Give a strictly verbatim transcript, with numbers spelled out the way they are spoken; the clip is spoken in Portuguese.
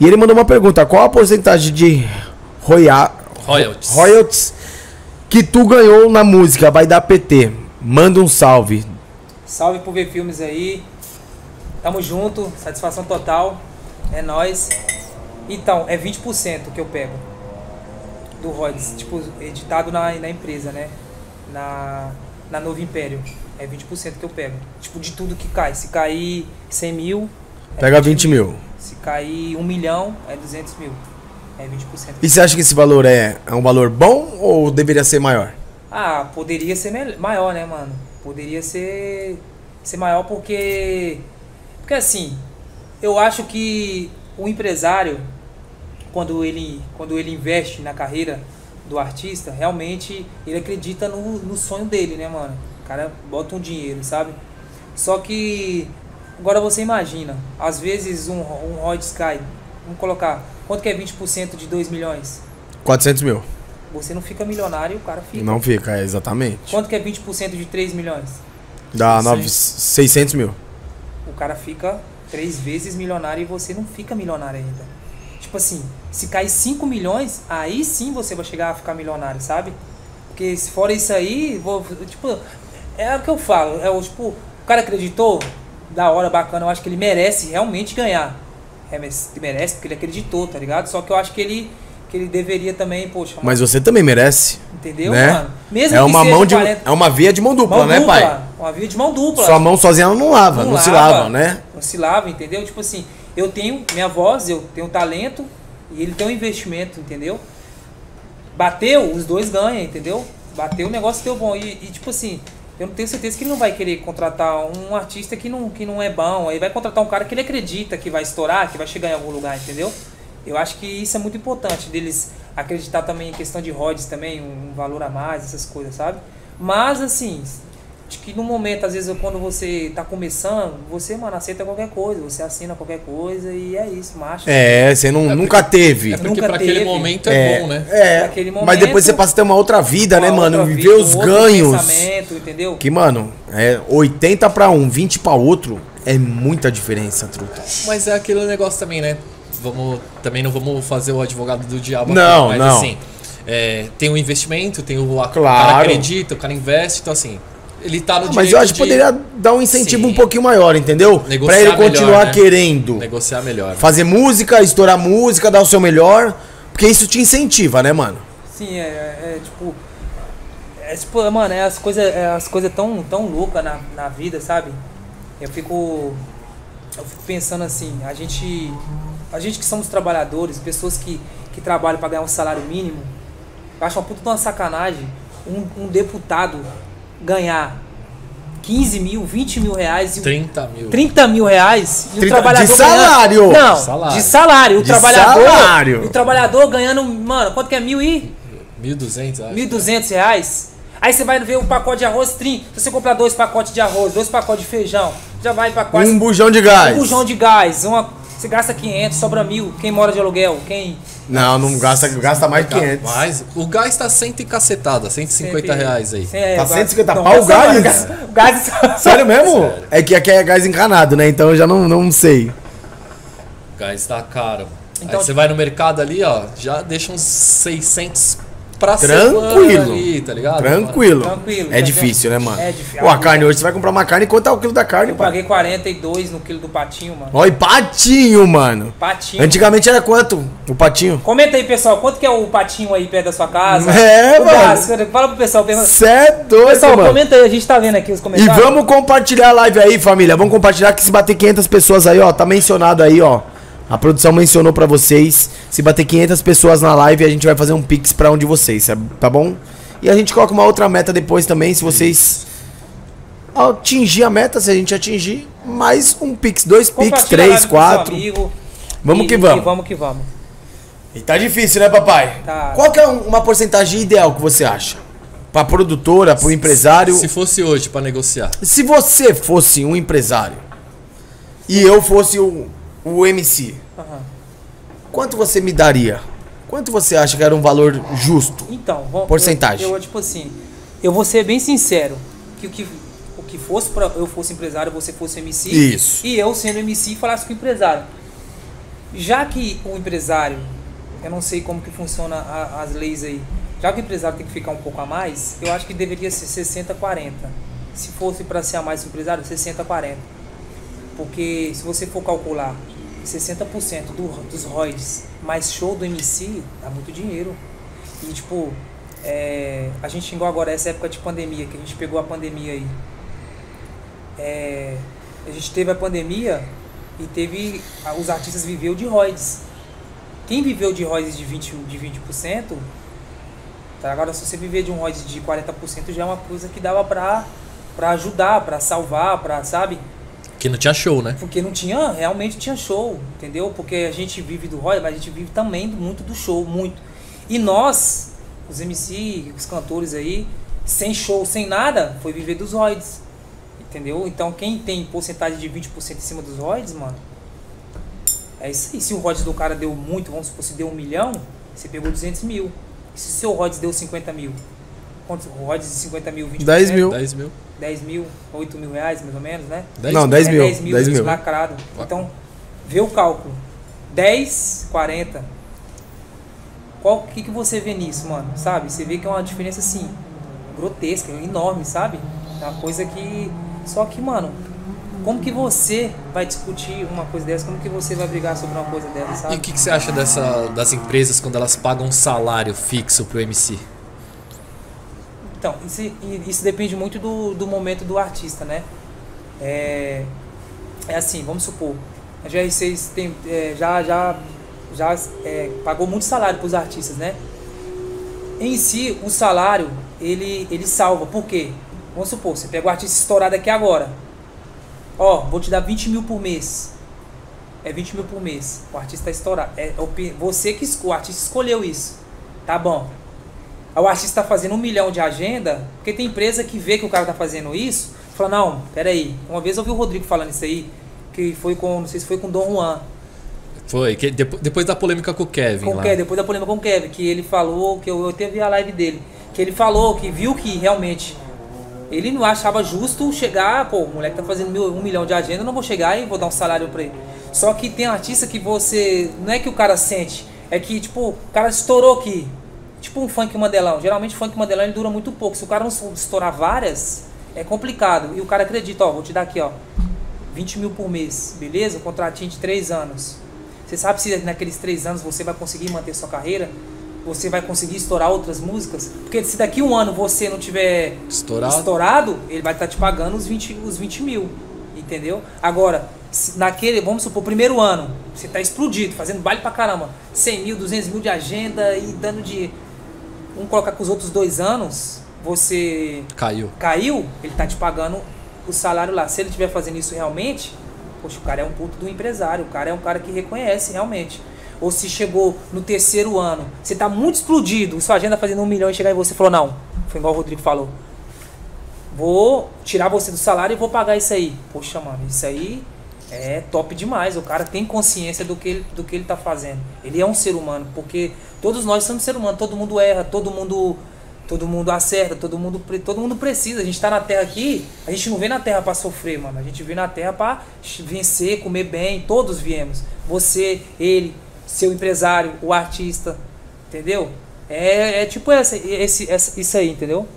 E ele mandou uma pergunta: qual a porcentagem de roya... royalties. royalties que tu ganhou na música? Vai dar P T. Manda um salve. Salve pro Ver Filmes aí. Tamo junto, satisfação total. É nóis. Então, é vinte por cento que eu pego do royalties, tipo, editado na, na empresa, né? Na, na Novo Império. É vinte por cento que eu pego. Tipo, de tudo que cai. Se cair cem mil... É pega vinte mil. Se cair um milhão, é duzentos mil. É vinte por cento. E você acha que esse valor é, é um valor bom ou deveria ser maior? Ah, poderia ser maior, né, mano? Poderia ser, ser maior porque... Porque assim, eu acho que o empresário, quando ele, quando ele investe na carreira do artista, realmente ele acredita no, no sonho dele, né, mano? O cara bota um dinheiro, sabe? Só que, agora você imagina, às vezes um, um Hot Sky, vamos colocar, quanto que é vinte por cento de dois milhões? quatrocentos mil. Você não fica milionário, o cara fica. Não fica, é exatamente. Quanto que é vinte por cento de três milhões? Dá seiscentos mil. O cara fica três vezes milionário e você não fica milionário ainda. Tipo assim, se cair cinco milhões, aí sim você vai chegar a ficar milionário, sabe? Porque se fora isso aí, vou, tipo... É o que eu falo, é o tipo, o cara acreditou, da hora, bacana, eu acho que ele merece realmente ganhar. É, merece porque ele acreditou, tá ligado? Só que eu acho que ele, que ele deveria também, poxa... Mas você também merece. Entendeu, né? Mano? Mesmo é que uma mão de quarenta... É uma via de mão dupla, mão né, dupla, pai? Uma via de mão dupla. Sua mão sozinha não lava, não, não se lava, lava, né? Não se lava, entendeu? Tipo assim, eu tenho minha voz, eu tenho talento e ele tem um investimento, entendeu? Bateu, os dois ganham, entendeu? Bateu, o negócio deu bom. E, e tipo assim... Eu não tenho certeza que ele não vai querer contratar um artista que não, que não é bom. Aí vai contratar um cara que ele acredita que vai estourar, que vai chegar em algum lugar, entendeu? Eu acho que isso é muito importante, deles acreditar também em questão de royalties também, um valor a mais, essas coisas, sabe? Mas, assim, acho que no momento, às vezes, quando você tá começando, você, mano, aceita qualquer coisa, você assina qualquer coisa e é isso, macho. É, você não, é porque, nunca teve. É porque nunca pra teve. Aquele momento é, é bom, né? É, aquele momento, mas depois você passa a ter uma outra vida, uma né, outra mano? Viver os um ganhos. Entendeu? Que, mano, é oitenta pra um, vinte pra outro, é muita diferença, truta. Mas é aquele negócio também, né? Vamos, também não vamos fazer o advogado do diabo. Não, aqui, mas não. Assim, é, tem o um investimento, tem o... A, claro. O cara acredita, o cara investe, então assim... Ele tá no ah, mas eu acho que de... poderia dar um incentivo Sim. um pouquinho maior, entendeu? Negociar pra ele continuar melhor, né? querendo. Negociar melhor. Né? Fazer música, estourar música, dar o seu melhor. Porque isso te incentiva, né, mano? Sim, é, é tipo... É tipo, mano, é as coisas é as coisa tão, tão loucas na, na vida, sabe? Eu fico... Eu fico pensando assim, a gente... A gente que somos trabalhadores, pessoas que, que trabalham pra ganhar um salário mínimo, eu acho uma puta de uma sacanagem um, um deputado... ganhar quinze mil, vinte mil reais, e trinta mil, trinta mil reais e trinta, o trabalhador de salário, ganhando, não, salário. de salário, o de trabalhador, salário. o trabalhador ganhando, mano, quanto que é mil e mil e duzentos, acho, mil e duzentos reais. Aí você vai ver um pacote de arroz, trinta, se você comprar dois pacotes de arroz, dois pacotes de feijão, já vai para quase um bujão de gás, um bujão de gás, uma, você gasta quinhentos, sobra mil. Quem mora de aluguel, quem Não, não gasta, gasta mais de quinhentos. Mas o gás tá cento e cacetada, cento e cinquenta reais aí. É, tá cento e cinquenta não, pau o gás? gás, gás. Sério mesmo? Sério. É que aqui é gás encanado, né? Então eu já não, não sei. O gás tá caro. Então, aí você vai no mercado ali, ó, já deixa uns seiscentos pra tranquilo. Ali, tá ligado? Tranquilo. Tranquilo. É tá difícil, vendo? Né, mano? É difícil. Pô, a carne hoje, você vai comprar uma carne, quanto é o quilo da carne? Eu pá? Paguei quarenta e dois no quilo do patinho, mano. Olha, patinho, mano. Patinho. Antigamente era quanto o patinho? Comenta aí, pessoal, quanto que é o patinho aí perto da sua casa? É, o mano. Gás? Fala pro pessoal. Você é doido, pessoal, mano. Comenta aí, a gente tá vendo aqui os comentários. E vamos compartilhar a live aí, família. Vamos compartilhar que se bater quinhentas pessoas aí, ó, tá mencionado aí, ó. A produção mencionou pra vocês, se bater quinhentas pessoas na live, a gente vai fazer um pix pra um de vocês, tá bom? E a gente coloca uma outra meta depois também, se vocês atingir a meta, se a gente atingir, mais um pix, dois pix, três, quatro. Vamos que vamos. Vamos que vamos. E tá difícil, né, papai? Tá. Qual que é uma porcentagem ideal que você acha? Pra produtora, pro empresário? Se fosse hoje, pra negociar. Se você fosse um empresário e eu fosse um... o M C, uhum. Quanto você me daria? Quanto você acha que era um valor justo? Então, vou, porcentagem. Eu, eu, tipo assim, eu vou ser bem sincero, que o que, o que fosse pra eu fosse empresário, você fosse M C, isso. E eu sendo M C falasse com o empresário. Já que o empresário, eu não sei como que funciona a, as leis aí, já que o empresário tem que ficar um pouco a mais, eu acho que deveria ser sessenta a quarenta. Se fosse para ser a mais do empresário, sessenta a quarenta. Porque se você for calcular sessenta por cento do, dos royalties mais show do M C, dá muito dinheiro. E tipo, é, a gente chegou agora essa época de pandemia, que a gente pegou a pandemia aí. É, a gente teve a pandemia e teve, os artistas viveu de royalties. Quem viveu de royalties de vinte por cento, tá? Agora se você viver de um royalties de quarenta por cento já é uma coisa que dava pra, pra ajudar, pra salvar, pra, sabe? Porque não tinha show, né? Porque não tinha, realmente tinha show, entendeu? Porque a gente vive do royalties, mas a gente vive também muito do show, muito. E nós, os M C, os cantores aí, sem show, sem nada, foi viver dos royalties. Entendeu? Então quem tem porcentagem de vinte por cento em cima dos royalties, mano, é isso aí. Se o royalties do cara deu muito, vamos supor, se deu um milhão, você pegou duzentos mil. E se o seu royalties deu cinquenta mil? Quantos royalties de cinquenta mil? vinte por cento? dez mil. dez mil. dez mil, oito mil reais mais ou menos, né? Não, dez mil. dez mil, dez mil. Lacrado. Então, vê o cálculo. dez, quarenta. Qual que, que você vê nisso, mano? Sabe? Você vê que é uma diferença assim, grotesca, enorme, sabe? É uma coisa que... Só que, mano, como que você vai discutir uma coisa dessa? Como que você vai brigar sobre uma coisa dessa, sabe? E o que, que você acha dessa, das empresas quando elas pagam um salário fixo pro M C? Então, isso, isso depende muito do, do momento do artista, né? É, é assim, vamos supor, a G R seis tem, é, já, já, já é, pagou muito salário pros artistas, né? Em si, o salário, ele, ele salva. Por quê? Vamos supor, você pega o artista estourado aqui agora. Ó, vou te dar vinte mil por mês. É vinte mil por mês. O artista estourado. É você que escolhe, o artista escolheu isso. Tá bom. Aí o artista tá fazendo um milhão de agenda. Porque tem empresa que vê que o cara tá fazendo isso. Fala, não, peraí. Uma vez eu ouvi o Rodrigo falando isso aí. Que foi com, não sei se foi com o Don Juan. Foi, que depois da polêmica com o Kevin. Com o Kevin, depois da polêmica com o Kevin. Que ele falou, que eu, eu teve a live dele. Que ele falou, que viu que realmente... Ele não achava justo chegar, pô, o moleque tá fazendo mil, um milhão de agenda, eu não vou chegar e vou dar um salário pra ele. Só que tem artista que você, não é que o cara sente, é que tipo, o cara estourou aqui. Tipo um funk mandelão, geralmente funk mandelão ele dura muito pouco, se o cara não estourar várias, é complicado. E o cara acredita, ó, vou te dar aqui, ó, vinte mil por mês, beleza? Um contratinho de três anos. Você sabe se naqueles três anos você vai conseguir manter sua carreira? Você vai conseguir estourar outras músicas? Porque se daqui um ano você não tiver estourado, estourado ele vai estar te pagando os vinte, os vinte mil, entendeu? Agora, naquele, vamos supor, primeiro ano, você está explodido, fazendo baile pra caramba, cem mil, duzentos mil de agenda e dando de... Vamos colocar que os outros dois anos, você... Caiu. Caiu, ele está te pagando o salário lá. Se ele estiver fazendo isso realmente, poxa, o cara é um puto do empresário, o cara é um cara que reconhece realmente. Ou se chegou no terceiro ano, você tá muito explodido, sua agenda fazendo um milhão e chegar e você falou, não, foi igual o Rodrigo falou, vou tirar você do salário e vou pagar isso aí. Poxa, mano, isso aí é top demais, o cara tem consciência do que ele, do que ele tá fazendo. Ele é um ser humano, porque todos nós somos seres humanos, todo mundo erra, todo mundo, todo mundo acerta, todo mundo, todo mundo precisa. A gente tá na terra aqui, a gente não vem na terra pra sofrer, mano, a gente vem na terra pra vencer, comer bem, todos viemos. Você, ele... Seu empresário, o artista, entendeu? É, é tipo essa, esse, essa, isso aí, entendeu?